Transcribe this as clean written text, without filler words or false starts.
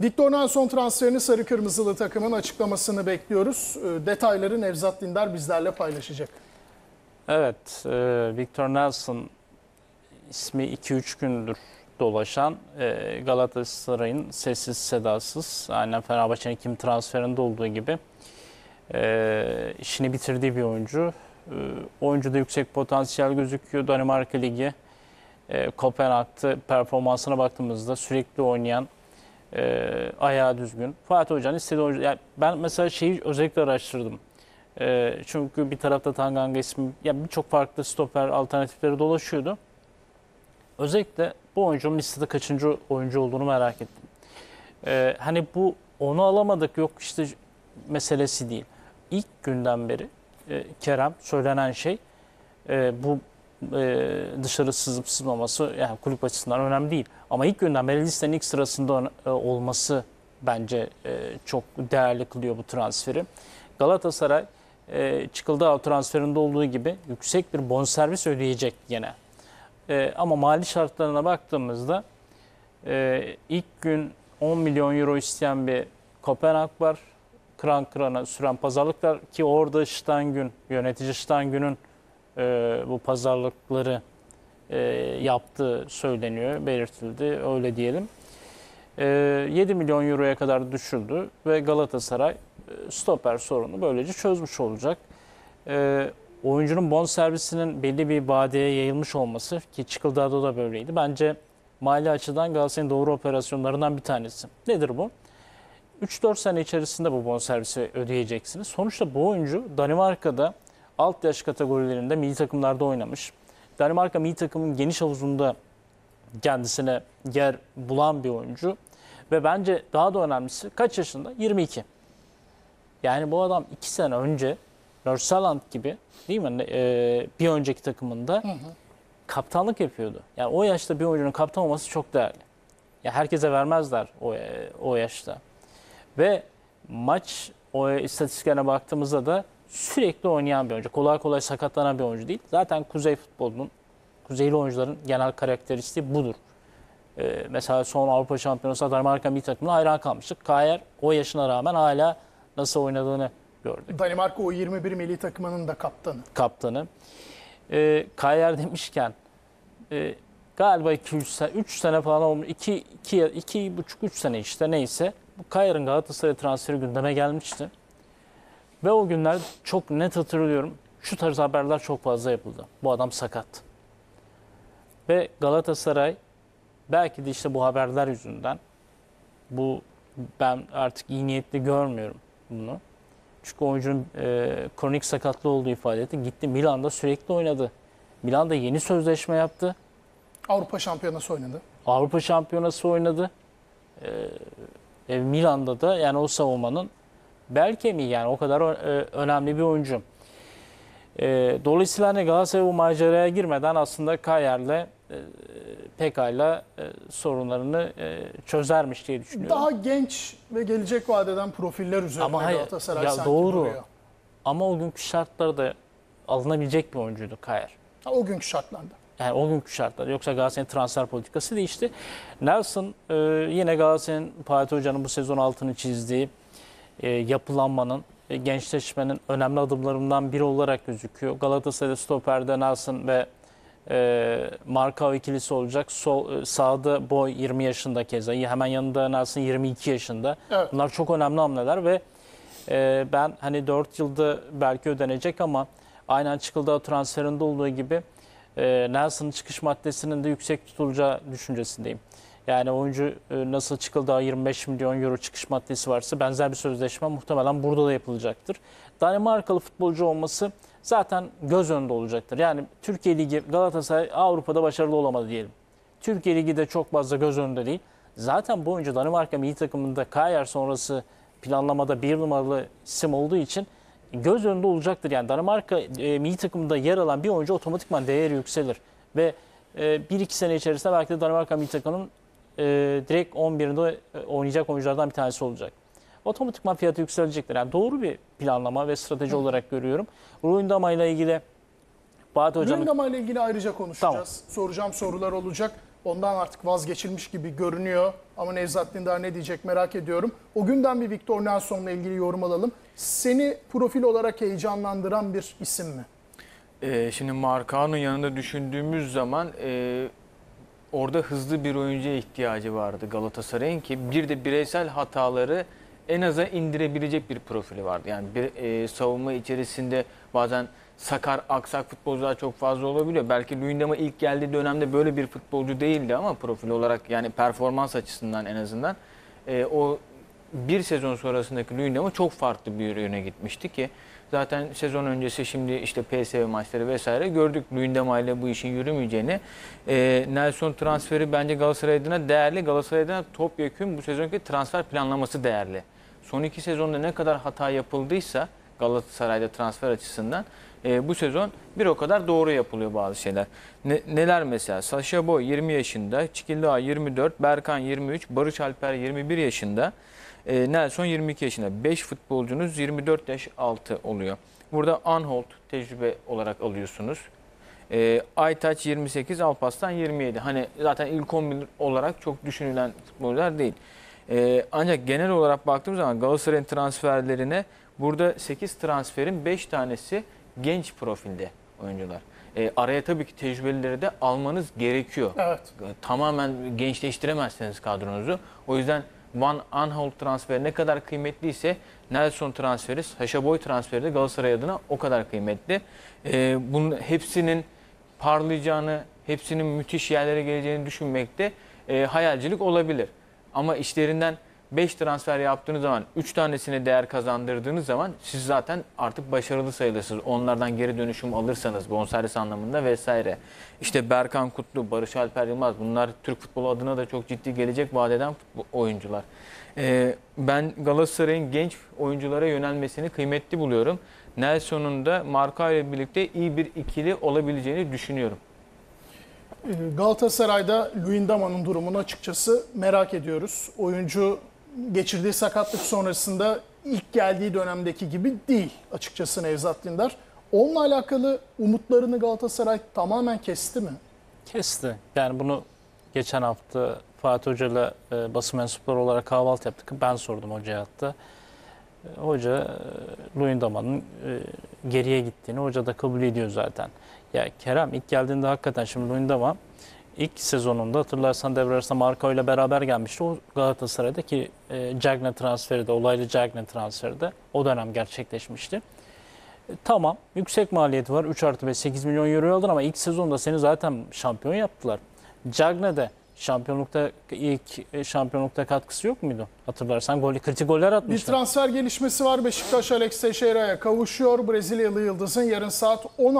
Victor Nelsson transferini sarı kırmızılı takımın açıklamasını bekliyoruz. Detayları Nevzat Dindar bizlerle paylaşacak. Evet, Victor Nelsson ismi 2-3 gündür dolaşan Galatasaray'ın sessiz sedasız, aynen Fenerbahçe'nin kim transferinde olduğu gibi işini bitirdiği bir oyuncu. Oyuncuda yüksek potansiyel gözüküyor. Danimarka Ligi, Kopenhag'da performansına baktığımızda sürekli oynayan, ayağı düzgün. Fatih Hoca'nın istediği oyuncu. Yani ben mesela şeyi özellikle araştırdım. Çünkü bir tarafta Tanganga ismi, yani birçok farklı stoper alternatifleri dolaşıyordu. Özellikle bu oyuncunun listede kaçıncı oyuncu olduğunu merak ettim. Hani bu onu alamadık yok işte meselesi değil. İlk günden beri Kerem söylenen şey bu dışarı sızıp sızmaması yani kulüp açısından önemli değil. Ama ilk günden beri listenin ilk sırasında olması bence çok değerli kılıyor bu transferi. Galatasaray Çikilduğa transferinde olduğu gibi yüksek bir bonservis ödeyecek yine. Ama mali şartlarına baktığımızda ilk gün 10 milyon euro isteyen bir Kopenhag var. Kıran kırana süren pazarlıklar ki orada Ştangün, yönetici Ştangün'ün bu pazarlıkları yaptığı söyleniyor, belirtildi öyle diyelim. 7 milyon euroya kadar düşüldü ve Galatasaray stoper sorunu böylece çözmüş olacak. Oyuncunun bonservisinin belli bir vadeye yayılmış olması ki Çikilduğa'da da böyleydi. Bence mali açıdan Galatasaray'ın doğru operasyonlarından bir tanesi. Nedir bu? 3-4 sene içerisinde bu bonservisi ödeyeceksiniz. Sonuçta bu oyuncu Danimarka'da alt yaş kategorilerinde milli takımlarda oynamış. Danimarka milli takımın geniş havuzunda kendisine yer bulan bir oyuncu. Ve bence daha da önemlisi kaç yaşında? 22. Yani bu adam 2 sene önce Mercedes gibi değil mi? Bir önceki takımında kaptanlık yapıyordu. Yani o yaşta bir oyuncunun kaptan olması çok değerli. Ya herkese vermezler o yaşta. Ve maç istatistiklerine baktığımızda da sürekli oynayan bir oyuncu. Kolay kolay sakatlanan bir oyuncu değil. Zaten kuzey futbolunun, kuzeyli oyuncuların genel karakteristiği budur. Mesela son Avrupa Şampiyonası Danimarka milli takımına hayran kalmıştık. Kjær o yaşına rağmen hala nasıl oynadığını gördük. Danimarka U21 milli takımının da kaptanı. Kaptanı. Kjær demişken galiba 3 sene falan olmuş. 2,5-3 sene işte neyse. Bu Kjær'in Galatasaray transferi gündeme gelmişti. Ve o günler çok net hatırlıyorum. Şu tarz haberler çok fazla yapıldı. Bu adam sakat. Ve Galatasaray belki de işte bu haberler yüzünden ben artık iyi niyetli görmüyorum bunu. Çünkü oyuncunun kronik sakatlığı olduğu ifade etti. Gitti Milan'da sürekli oynadı. Milan'da yeni sözleşme yaptı. Avrupa Şampiyonası oynadı. Avrupa Şampiyonası oynadı. Milan'da da yani o savunmanın belki mi yani o kadar önemli bir oyuncu. Dolayısıyla Galatasaray bu maceraya girmeden aslında Kjær'le pekala sorunlarını çözermiş diye düşünüyorum. Daha genç ve gelecek vadeden profiller üzerine Galatasaray sanki duruyor. Ama o günkü şartlarda da alınabilecek bir oyuncuydu Kjær. O günkü şartlarda. Yani o günkü şartlar. Yoksa Galatasaray'ın transfer politikası değişti. Nelsson yine Galatasaray'ın Fatih Hoca'nın bu sezon altını çizdiği yapılanmanın, gençleşmenin önemli adımlarından biri olarak gözüküyor. Galatasaray'da stoperde Nelsson ve Markoviç ikilisi olacak. Sağda Boey 20 yaşında keza. Hemen yanında Nelsson 22 yaşında. Evet. Bunlar çok önemli hamleler ve ben hani 4 yılda belki ödenecek ama aynen Çikilduğa transferinde olduğu gibi Nelson'ın çıkış maddesinin de yüksek tutulacağı düşüncesindeyim. Yani oyuncu nasıl Çikilduğa 25 milyon euro çıkış maddesi varsa benzer bir sözleşme muhtemelen burada da yapılacaktır. Danimarkalı futbolcu olması zaten göz önünde olacaktır. Yani Türkiye Ligi Galatasaray Avrupa'da başarılı olamadı diyelim. Türkiye Ligi de çok fazla göz önünde değil. Zaten bu oyuncu Danimarka milli takımında Kjær sonrası planlamada bir numaralı isim olduğu için göz önünde olacaktır. Yani Danimarka milli takımında yer alan bir oyuncu otomatikman değeri yükselir. Ve 1-2 sene içerisinde belki de Danimarka milli takımının direkt 11'inde oynayacak oyunculardan bir tanesi olacak. Otomatikman fiyatı yükselecektir. Yani doğru bir planlama ve strateji olarak görüyorum. Luyindama ile ilgili Fatih Hocam... Luyindama ile ilgili ayrıca konuşacağız. Tamam. Soracağım sorular olacak. Ondan artık vazgeçilmiş gibi görünüyor. Ama Nevzat Dindar ne diyecek merak ediyorum. O günden bir Victor Nelsson'la ilgili yorum alalım. Seni profil olarak heyecanlandıran bir isim mi? Şimdi Marcao'nun yanında düşündüğümüz zaman orada hızlı bir oyuncuya ihtiyacı vardı Galatasaray'ın ki bir de bireysel hataları en aza indirebilecek bir profili vardı. Yani bir savunma içerisinde bazen sakar, aksak futbolcular çok fazla olabiliyor. Belki Luyindama ilk geldiği dönemde böyle bir futbolcu değildi ama profil olarak yani performans açısından en azından o bir sezon sonrasındaki Luyindama çok farklı bir yöne gitmişti ki zaten sezon öncesi şimdi işte PSV maçları vesaire gördük Luyindama ile bu işin yürümeyeceğini. Nelson transferi bence Galatasaray adına değerli. Galatasaray adına topyekun bu sezonki transfer planlaması değerli. Son iki sezonda ne kadar hata yapıldıysa Galatasaray'da transfer açısından bu sezon bir o kadar doğru yapılıyor bazı şeyler. Neler mesela? Sacha Boey 20 yaşında, Çikilduğa 24, Berkan 23, Barış Alper 21 yaşında, Nelson 22 yaşında. 5 futbolcunuz 24 yaş altı oluyor. Burada Anhalt tecrübe olarak alıyorsunuz. Aytaç 28, Alparslan 27. Hani zaten ilk 11 olarak çok düşünülen futbolcular değil. Ancak genel olarak baktığımız zaman Galatasaray'ın transferlerine burada 8 transferin 5 tanesi genç profilde oyuncular. Araya tabii ki tecrübelileri de almanız gerekiyor. Evet. Tamamen gençleştiremezseniz kadronuzu. O yüzden Van Anhalt transferi ne kadar kıymetliyse Nelson transferi, Sacha Boey transferi de Galatasaray adına o kadar kıymetli. Bunun hepsinin parlayacağını, hepsinin müthiş yerlere geleceğini düşünmekte hayalcilik olabilir. Ama işlerinden 5 transfer yaptığınız zaman 3 tanesine değer kazandırdığınız zaman siz zaten artık başarılı sayılırsınız. Onlardan geri dönüşüm alırsanız bonservis anlamında vesaire. İşte Berkan Kutlu, Barış Alper Yılmaz bunlar Türk futbolu adına da çok ciddi gelecek vaat eden oyuncular. Ben Galatasaray'ın genç oyunculara yönelmesini kıymetli buluyorum. Nelson'un da Marka ile birlikte iyi bir ikili olabileceğini düşünüyorum. Galatasaray'da Luyindama'nın durumunu açıkçası merak ediyoruz. Oyuncu geçirdiği sakatlık sonrasında ilk geldiği dönemdeki gibi değil açıkçası Nevzat Dindar. Onunla alakalı umutlarını Galatasaray tamamen kesti mi? Kesti. Yani bunu geçen hafta Fatih Hoca'yla basın mensupları olarak kahvaltı yaptık. Ben sordum hocaya hatta. Hoca Luyindama'nın geriye gittiğini hoca da kabul ediyor zaten. Ya Kerem ilk geldiğinde hakikaten şimdi Luyindama ilk sezonunda hatırlarsan devre arasında Marko ile beraber gelmişti. O Galatasaray'da ki Cagna transferi de olaylı Cagna transferi de o dönem gerçekleşmişti. Tamam yüksek maliyeti var 3+8 milyon euroya aldın ama ilk sezonda seni zaten şampiyon yaptılar. Cagna'da şampiyonlukta ilk şampiyonlukta katkısı yok muydu? Hatırlarsan kritik goller atmıştı. Bir transfer gelişmesi var. Beşiktaş Alex Teixeira'ya kavuşuyor. Brezilyalı Yıldız'ın yarın saat 16.